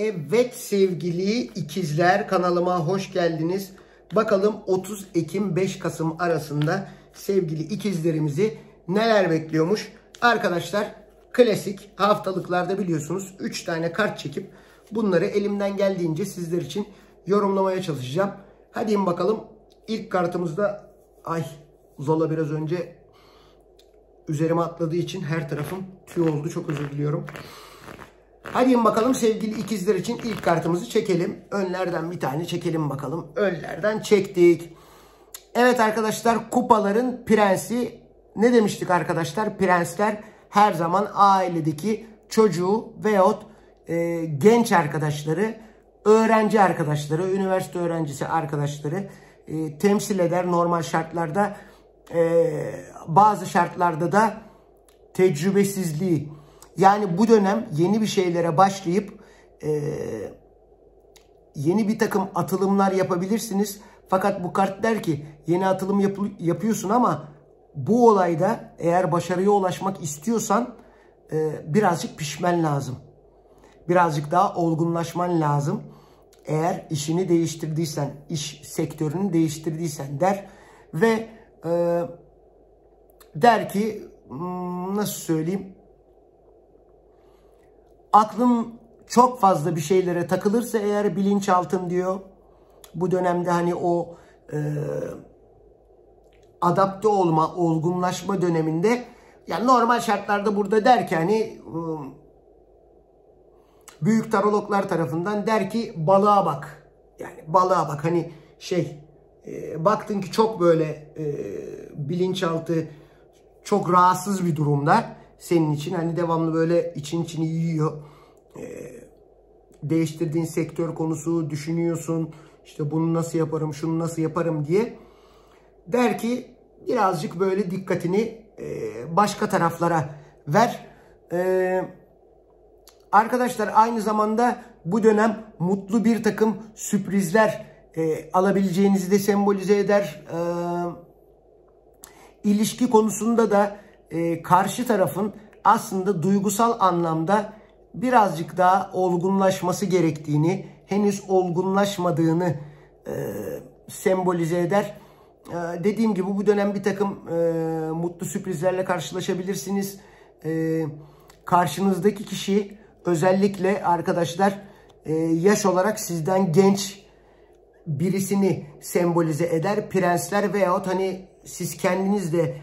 Evet sevgili ikizler, kanalıma hoş geldiniz. Bakalım 30 Ekim 5 Kasım arasında sevgili ikizlerimizi neler bekliyormuş? Arkadaşlar klasik haftalıklarda biliyorsunuz 3 tane kart çekip bunları elimden geldiğince sizler için yorumlamaya çalışacağım. Hadi bakalım, ilk kartımızda Zola biraz önce üzerime atladığı için her tarafım tüy oldu, çok özür diliyorum. Hadi bakalım sevgili ikizler için ilk kartımızı çekelim. Önlerden bir tane çekelim bakalım. Önlerden çektik. Evet arkadaşlar, kupaların prensi. Ne demiştik arkadaşlar? Prensler her zaman ailedeki çocuğu veyahut genç arkadaşları, öğrenci arkadaşları, üniversite öğrencisi arkadaşları temsil eder. Normal şartlarda, bazı şartlarda da tecrübesizliği. Yani bu dönem yeni bir şeylere başlayıp yeni bir takım atılımlar yapabilirsiniz. Fakat bu kart der ki yeni atılım yapıyorsun ama bu olayda eğer başarıya ulaşmak istiyorsan birazcık pişmen lazım. Birazcık daha olgunlaşman lazım. Eğer işini değiştirdiysen, iş sektörünü değiştirdiysen der. Ve der ki, nasıl söyleyeyim? Aklım çok fazla bir şeylere takılırsa eğer bilinçaltım diyor. Bu dönemde hani o adapte olma, olgunlaşma döneminde, yani normal şartlarda burada der ki hani büyük tarologlar tarafından der ki balığa bak. Yani balığa bak, hani şey baktın ki çok böyle bilinçaltı çok rahatsız bir durumda. Senin için hani devamlı böyle içini yiyor. Değiştirdiğin sektör konusu düşünüyorsun. İşte bunu nasıl yaparım, şunu nasıl yaparım diye. Der ki birazcık böyle dikkatini başka taraflara ver. Arkadaşlar aynı zamanda bu dönem mutlu bir takım sürprizler alabileceğinizi de sembolize eder. İlişki konusunda da karşı tarafın aslında duygusal anlamda birazcık daha olgunlaşması gerektiğini, henüz olgunlaşmadığını sembolize eder. Dediğim gibi bu dönem bir takım mutlu sürprizlerle karşılaşabilirsiniz. Karşınızdaki kişi özellikle arkadaşlar yaş olarak sizden genç birisini sembolize eder. Prensler veyahut hani siz kendiniz de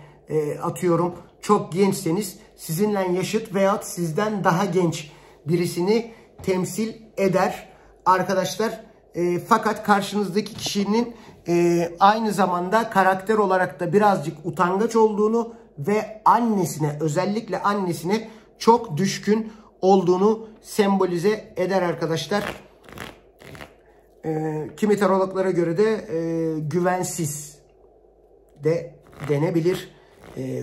atıyorum çok gençseniz sizinle yaşıt veyahut sizden daha genç birisini temsil eder arkadaşlar. Fakat karşınızdaki kişinin aynı zamanda karakter olarak da birazcık utangaç olduğunu ve annesine, özellikle annesine çok düşkün olduğunu sembolize eder arkadaşlar. Kimi tarologlara göre de güvensiz de denebilir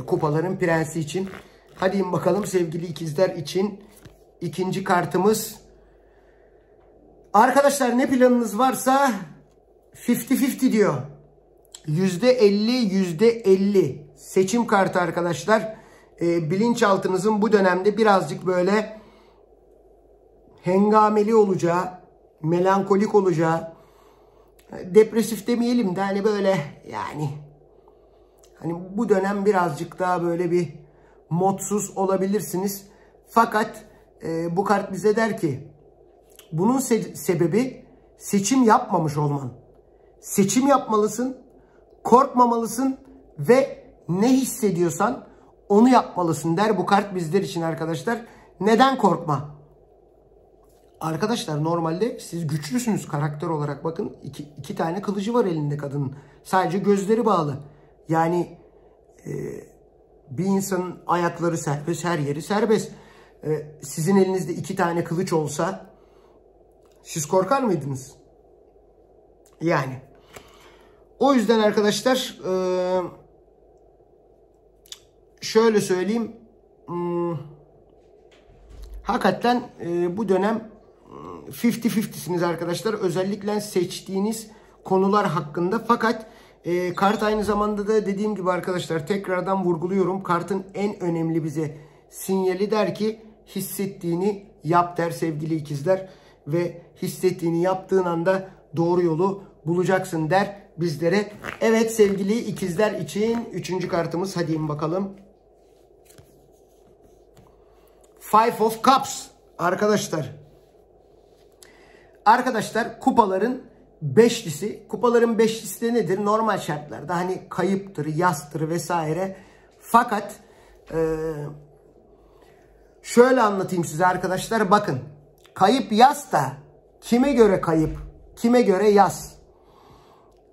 kupaların prensi için. Hadi bakalım sevgili ikizler için ikinci kartımız. Arkadaşlar ne planınız varsa 50-50 diyor. %50 %50 seçim kartı arkadaşlar. Bilinçaltınızın bu dönemde birazcık böyle hengameli olacağı, melankolik olacağı, depresif demeyelim de hani böyle, yani hani bu dönem birazcık daha böyle bir modsuz olabilirsiniz. Fakat bu kart bize der ki bunun sebebi seçim yapmamış olman. Seçim yapmalısın, korkmamalısın ve ne hissediyorsan onu yapmalısın der bu kart bizler için arkadaşlar. Neden korkma? Arkadaşlar normalde siz güçlüsünüz karakter olarak. Bakın iki tane kılıcı var elinde kadının. Sadece gözleri bağlı. Yani bir insanın ayakları serbest, her yeri serbest. Sizin elinizde 2 tane kılıç olsa siz korkar mıydınız? Yani o yüzden arkadaşlar şöyle söyleyeyim, hakikaten bu dönem 50-50'siniz arkadaşlar. Özellikle seçtiğiniz konular hakkında. Fakat kart aynı zamanda da dediğim gibi arkadaşlar, tekrardan vurguluyorum. Kartın en önemli bize sinyali der ki hissettiğini yap der sevgili ikizler. ve hissettiğini yaptığın anda doğru yolu bulacaksın der bizlere. Evet sevgili ikizler için 3. kartımız, hadi in bakalım. Five of Cups arkadaşlar. Arkadaşlar kupaların beşlisi. Kupaların beşlisi de nedir? Normal şartlarda hani kayıptır, yastır vesaire. Fakat şöyle anlatayım size arkadaşlar. Bakın, kayıp yas da kime göre kayıp, kime göre yas?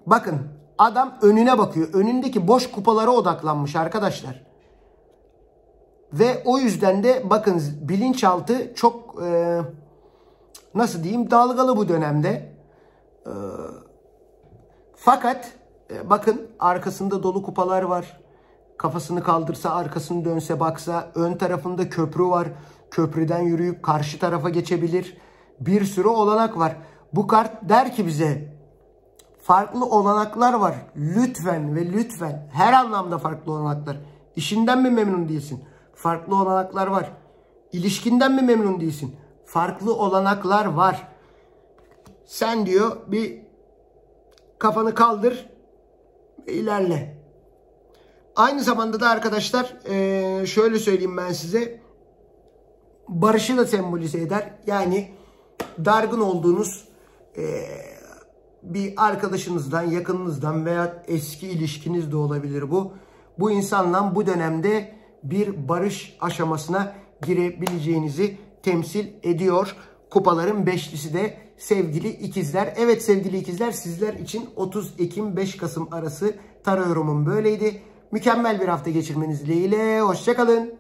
Bakın, adam önüne bakıyor. Önündeki boş kupalara odaklanmış arkadaşlar. Ve o yüzden de bakın bilinçaltı çok nasıl diyeyim, dalgalı bu dönemde. Fakat bakın arkasında dolu kupalar var. Kafasını kaldırsa, arkasını dönse, baksa ön tarafında köprü var. Köprüden yürüyüp karşı tarafa geçebilir. Bir sürü olanak var. Bu kart der ki bize farklı olanaklar var. Lütfen ve lütfen, her anlamda farklı olanaklar. İşinden mi memnun değilsin? Farklı olanaklar var. İlişkinden mi memnun değilsin? Farklı olanaklar var. Sen diyor bir kafanı kaldır ve ilerle. Aynı zamanda da arkadaşlar şöyle söyleyeyim ben size. Barışı da sembolize eder. Yani dargın olduğunuz bir arkadaşınızdan, yakınınızdan veya eski ilişkiniz de olabilir bu. Bu insanla bu dönemde bir barış aşamasına girebileceğinizi temsil ediyor. Kupaların beşlisi de sevgili ikizler. Evet sevgili ikizler, sizler için 30 Ekim 5 Kasım arası tarot yorumum böyleydi. Mükemmel bir hafta geçirmeniz dileğiyle. Hoşça kalın.